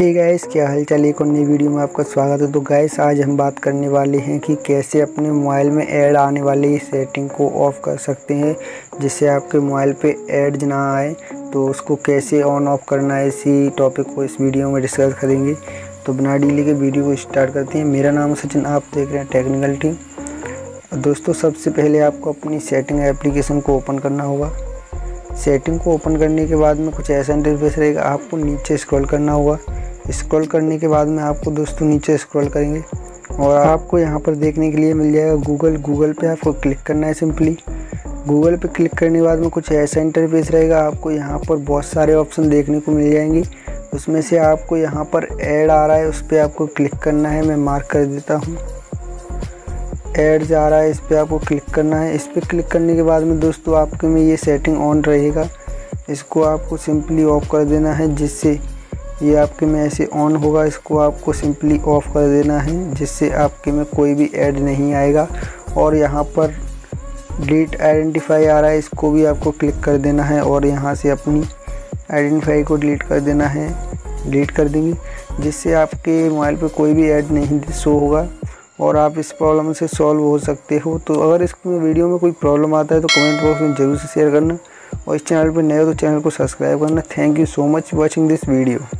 Hey guys, क्या हालचाल, एक और नई वीडियो में आपका स्वागत है। तो गाइस, आज हम बात करने वाले हैं कि कैसे अपने मोबाइल में ऐड आने वाली सेटिंग को ऑफ़ कर सकते हैं, जिससे आपके मोबाइल पे ऐड ना आए। तो उसको कैसे ऑन ऑफ करना है, इसी टॉपिक को इस वीडियो में डिस्कस करेंगे। तो बिना डिले के वीडियो को स्टार्ट करते हैं। मेरा नाम सचिन, आप देख रहे हैं टेक्निकल टीम। दोस्तों, सबसे पहले आपको अपनी सेटिंग एप्लीकेशन को ओपन करना होगा। सेटिंग को ओपन करने के बाद में कुछ ऐसा इंटरफेस रहेगा, आपको नीचे स्क्रॉल करना होगा। स्क्रॉल करने के बाद में आपको दोस्तों नीचे स्क्रॉल करेंगे और आपको यहाँ पर देखने के लिए मिल जाएगा गूगल। गूगल पे आपको क्लिक करना है सिंपली। गूगल पे क्लिक करने के बाद में कुछ ऐसा इंटरफेस रहेगा, आपको यहाँ पर बहुत सारे ऑप्शन देखने को मिल जाएंगे। उसमें से आपको यहाँ पर ऐड आ रहा है, उस पर आपको क्लिक करना है। मैं मार्क कर देता हूँ, ऐड जा रहा है, इस पर आपको क्लिक करना है। इस पर क्लिक करने के बाद में दोस्तों आपके में ये सेटिंग ऑन रहेगा, इसको आपको सिंपली ऑफ़ कर देना है, जिससे ये आपके में ऐसे ऑन होगा। इसको आपको सिंपली ऑफ़ कर देना है, जिससे आपके में कोई भी ऐड नहीं आएगा। और यहाँ पर डिलीट आइडेंटिफाई आ रहा है, इसको भी आपको क्लिक कर देना है और यहाँ से अपनी आइडेंटिफाई को डिलीट कर देना है। डिलीट कर देंगे, जिससे आपके मोबाइल पर कोई भी ऐड नहीं शो होगा और आप इस प्रॉब्लम से सॉल्व हो सकते हो। तो अगर इस वीडियो में कोई प्रॉब्लम आता है तो कमेंट बॉक्स में ज़रूर से शेयर करना और इस चैनल पर नए हो तो चैनल को सब्सक्राइब करना। Thank you so much watching this video.